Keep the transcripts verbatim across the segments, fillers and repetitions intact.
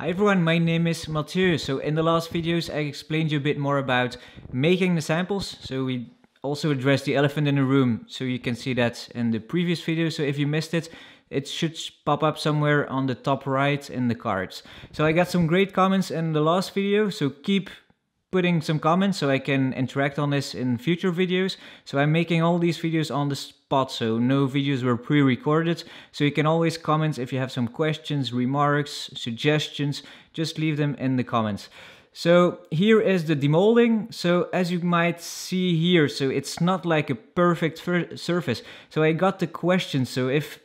Hi everyone, my name is Mathieu. So in the last videos I explained you a bit more about making the samples. So we also addressed the elephant in the room. So you can see that in the previous video. So if you missed it, it should pop up somewhere on the top right in the cards. So I got some great comments in the last video. So keep putting some comments so I can interact on this in future videos. So I'm making all these videos on the spot, so no videos were pre-recorded. So you can always comment if you have some questions, remarks, suggestions, just leave them in the comments. So here is the demolding. So as you might see here, so it's not like a perfect surface. So I got the question, so if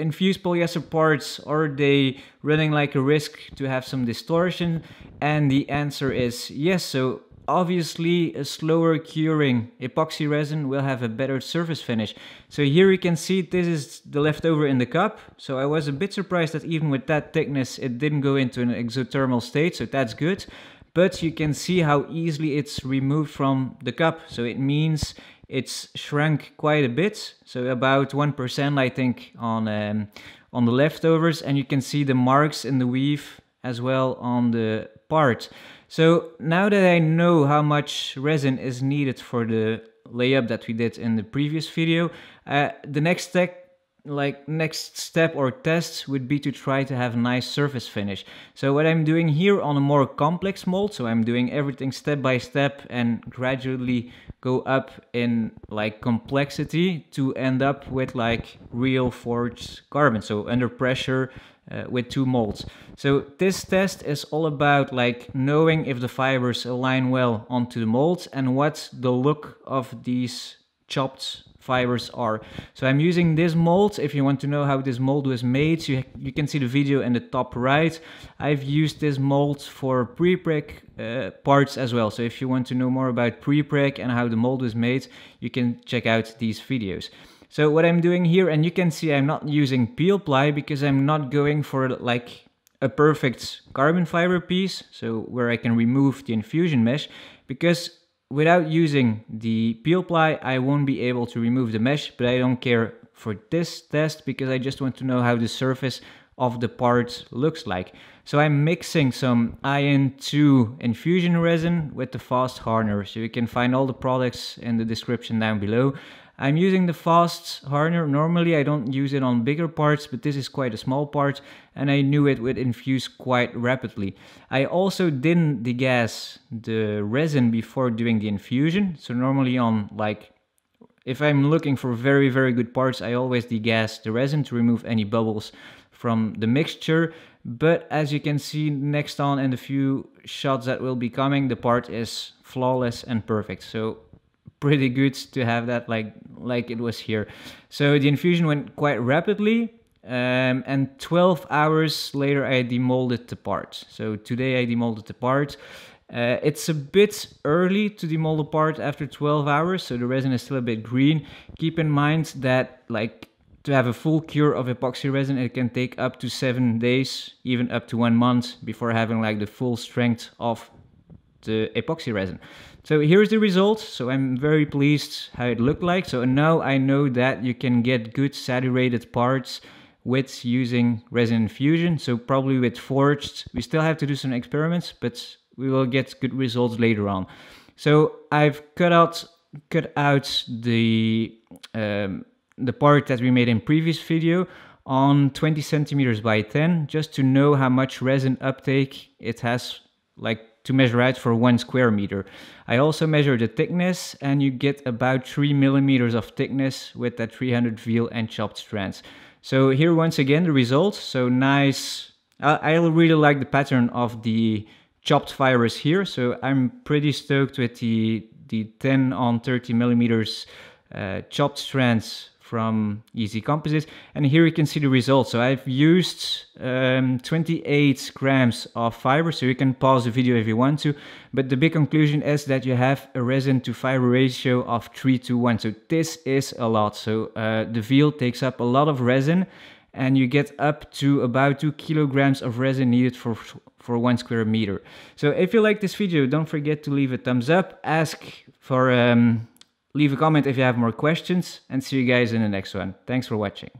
infused polyester parts, are they running like a risk to have some distortion? And the answer is yes. So obviously a slower curing epoxy resin will have a better surface finish. So here you can see this is the leftover in the cup. So I was a bit surprised that even with that thickness it didn't go into an exothermal state, so that's good. But you can see how easily it's removed from the cup. So it means it's shrunk quite a bit, so about one percent I think on, um, on the leftovers, and you can see the marks in the weave as well on the part. So now that I know how much resin is needed for the layup that we did in the previous video, uh, the next step like next step or test would be to try to have a nice surface finish. So what I'm doing here on a more complex mold, so I'm doing everything step by step and gradually go up in like complexity to end up with like real forged carbon, so under pressure uh, with two molds. So this test is all about like knowing if the fibers align well onto the molds and what the look of these chopped fibers are. So I'm using this mold. If you want to know how this mold was made, so you, you can see the video in the top right. I've used this mold for pre-preg uh, parts as well. So if you want to know more about pre-preg and how the mold was made, you can check out these videos. So what I'm doing here, and you can see I'm not using peel ply because I'm not going for like a perfect carbon fiber piece, so where I can remove the infusion mesh, because without using the peel ply, I won't be able to remove the mesh, but I don't care for this test because I just want to know how the surface of the part looks like. So I'm mixing some I N two infusion resin with the fast hardener. So you can find all the products in the description down below. I'm using the fast hardener. Normally I don't use it on bigger parts, but this is quite a small part and I knew it would infuse quite rapidly. I also didn't degas the resin before doing the infusion. So normally on like, if I'm looking for very, very good parts, I always degas the resin to remove any bubbles from the mixture. But as you can see next on in the few shots that will be coming, the part is flawless and perfect. So pretty good to have that like, like it was here. So the infusion went quite rapidly. Um, and twelve hours later, I demolded the part. So today I demolded the part. Uh, it's a bit early to demold the part after twelve hours, so the resin is still a bit green. Keep in mind that like to have a full cure of epoxy resin, it can take up to seven days, even up to one month before having like the full strength of the epoxy resin. So here's the result. So I'm very pleased how it looked like. So now I know that you can get good saturated parts with using resin infusion. So probably with forged, we still have to do some experiments, but we will get good results later on. So I've cut out cut out the um, the part that we made in previous video on twenty centimeters by ten, just to know how much resin uptake it has, like to measure out for one square meter. I also measure the thickness, and you get about three millimeters of thickness with that three hundred veil and chopped strands. So here once again the results. So nice. I, I really like the pattern of the chopped fibers here, so I'm pretty stoked with the the ten on thirty millimeters uh, chopped strands from Easy Composites. And here you can see the result. So I've used um, twenty-eight grams of fiber, so you can pause the video if you want to, but the big conclusion is that you have a resin to fiber ratio of three to one, so this is a lot. So uh, the veil takes up a lot of resin, and you get up to about two kilograms of resin needed for for one square meter. So if you like this video, don't forget to leave a thumbs up, ask for um, leave a comment if you have more questions, and see you guys in the next one. Thanks for watching.